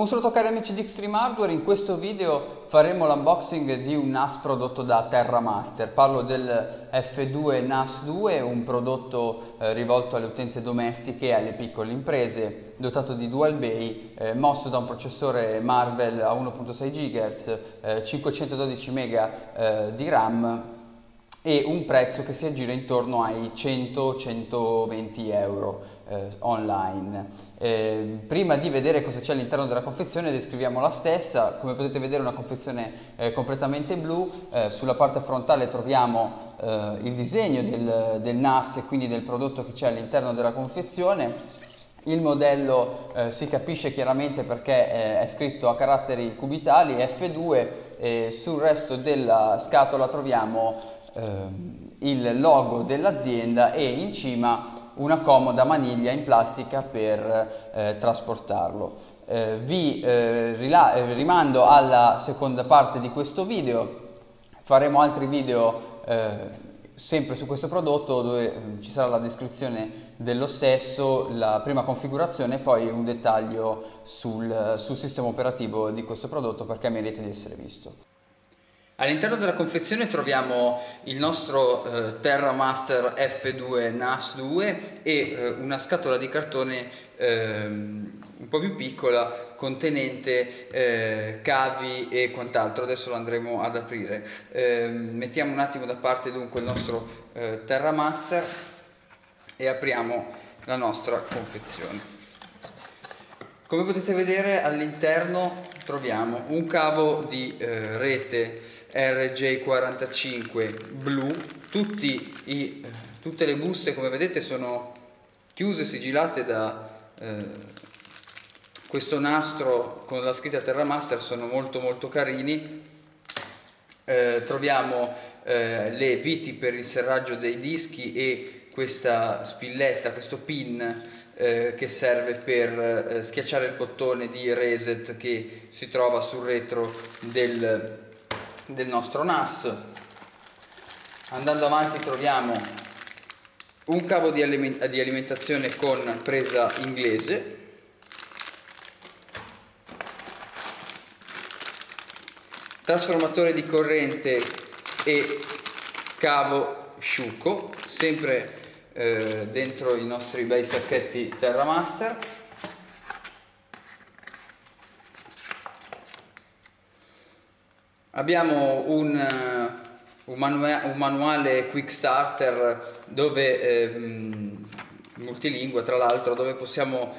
Buongiorno cari amici di Xtreme Hardware, in questo video faremo l'unboxing di un NAS prodotto da TerraMaster. Parlo del F2 NAS 2, un prodotto rivolto alle utenze domestiche e alle piccole imprese, dotato di dual bay, mosso da un processore Marvel a 1.6 GHz, 512 MB di RAM e un prezzo che si aggira intorno ai 100-120 euro online. Prima di vedere cosa c'è all'interno della confezione, descriviamo la stessa. Come potete vedere, una confezione completamente blu. Sulla parte frontale troviamo il disegno del NAS e quindi del prodotto che c'è all'interno della confezione. Il modello si capisce chiaramente perché è scritto a caratteri cubitali F2 e sul resto della scatola troviamo il logo dell'azienda e in cima una comoda maniglia in plastica per trasportarlo. Vi rimando alla seconda parte di questo video. Faremo altri video sempre su questo prodotto, dove ci sarà la descrizione dello stesso, la prima configurazione e poi un dettaglio sul sistema operativo di questo prodotto, perché merita di essere visto. All'interno della confezione troviamo il nostro TerraMaster F2 NAS 2 e una scatola di cartone un po' più piccola contenente cavi e quant'altro. Adesso lo andremo ad aprire. Mettiamo un attimo da parte dunque il nostro TerraMaster e apriamo la nostra confezione. Come potete vedere, all'interno troviamo un cavo di rete RJ45 blu. Tutte le buste, come vedete, sono chiuse, sigillate da questo nastro con la scritta TerraMaster. Sono molto carini. Troviamo le viti per il serraggio dei dischi e questa spilletta, questo pin che serve per schiacciare il bottone di reset che si trova sul retro del nostro NAS. Andando avanti troviamo un cavo di alimentazione con presa inglese, trasformatore di corrente e cavo Schuko, sempre dentro i nostri bei sacchetti TerraMaster. Abbiamo un manuale Quick Starter dove multilingua, tra l'altro, dove possiamo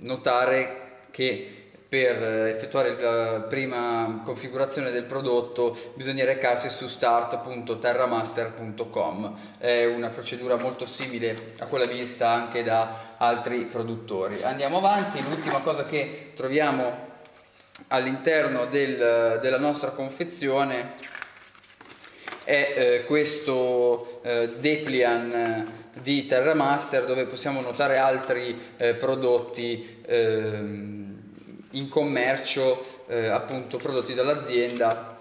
notare che per effettuare la prima configurazione del prodotto bisogna recarsi su start.terramaster.com. È una procedura molto simile a quella vista anche da altri produttori. Andiamo avanti. L'ultima cosa che troviamo all'interno della nostra confezione è questo Debian di TerraMaster, dove possiamo notare altri prodotti in commercio, appunto prodotti dall'azienda,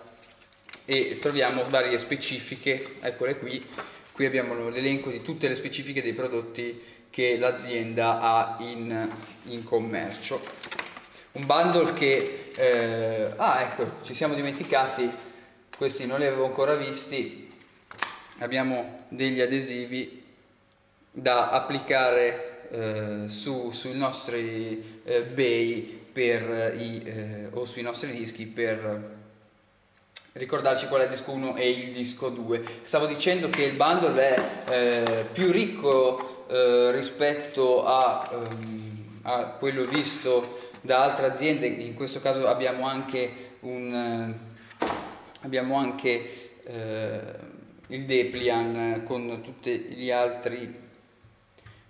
e troviamo varie specifiche. Eccole qui abbiamo l'elenco di tutte le specifiche dei prodotti che l'azienda ha in commercio. Un bundle che ecco, ci siamo dimenticati, questi non li avevo ancora visti. Abbiamo degli adesivi da applicare sui nostri bay o sui nostri dischi, per ricordarci qual è il disco 1 e il disco 2. Stavo dicendo che il bundle è più ricco rispetto a quello visto da altre aziende. In questo caso abbiamo anche il Debian con tutti gli altri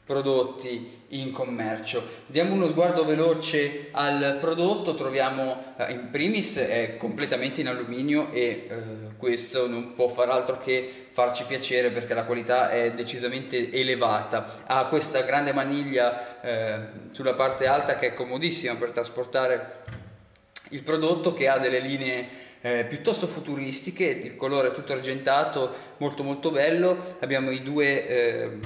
prodotti in commercio. Diamo uno sguardo veloce al prodotto. Troviamo in primis è completamente in alluminio e questo non può far altro che farci piacere, perché la qualità è decisamente elevata. Ha questa grande maniglia sulla parte alta che è comodissima per trasportare il prodotto, che ha delle linee piuttosto futuristiche. Il colore è tutto argentato, molto bello. Abbiamo i due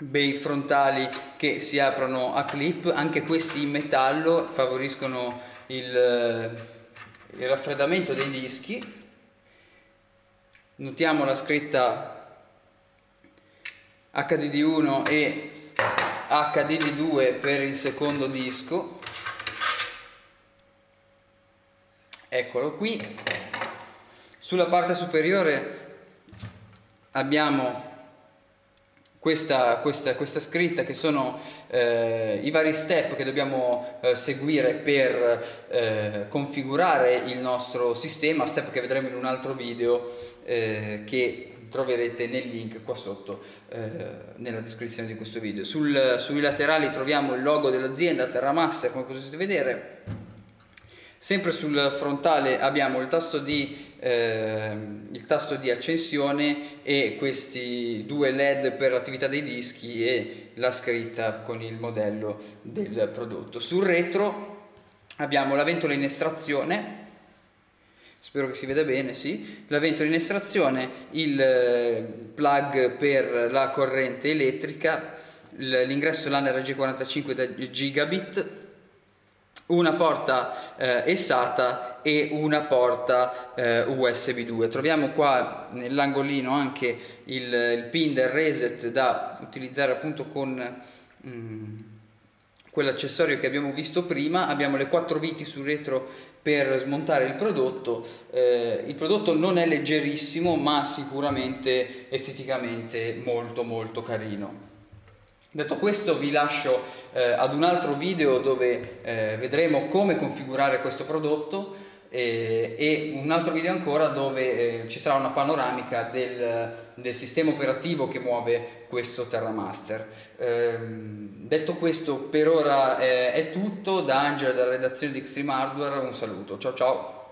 bei frontali che si aprono a clip, anche questi in metallo favoriscono il raffreddamento dei dischi. Notiamo la scritta HDD1 e HDD2 per il secondo disco, eccolo qui. Sulla parte superiore abbiamo questa scritta che sono i vari step che dobbiamo seguire per configurare il nostro sistema, step che vedremo in un altro video che troverete nel link qua sotto nella descrizione di questo video. Sui laterali troviamo il logo dell'azienda TerraMaster, come potete vedere. Sempre sul frontale abbiamo il tasto di accensione e questi due LED per l'attività dei dischi e la scritta con il modello del prodotto. Sul retro abbiamo la ventola in estrazione, spero che si veda bene, sì, la ventola in estrazione, il plug per la corrente elettrica, l'ingresso LAN RJ45 da gigabit, una porta SATA e una porta USB 2. Troviamo qua nell'angolino anche il pin del reset da utilizzare appunto con quell'accessorio che abbiamo visto prima. Abbiamo le 4 viti sul retro per smontare il prodotto. Il prodotto non è leggerissimo, ma sicuramente esteticamente molto molto carino. Detto questo, vi lascio ad un altro video dove vedremo come configurare questo prodotto e un altro video ancora dove ci sarà una panoramica del sistema operativo che muove questo TerraMaster. Detto questo, per ora è tutto. Da Angela, dalla redazione di Xtreme Hardware, un saluto. Ciao ciao!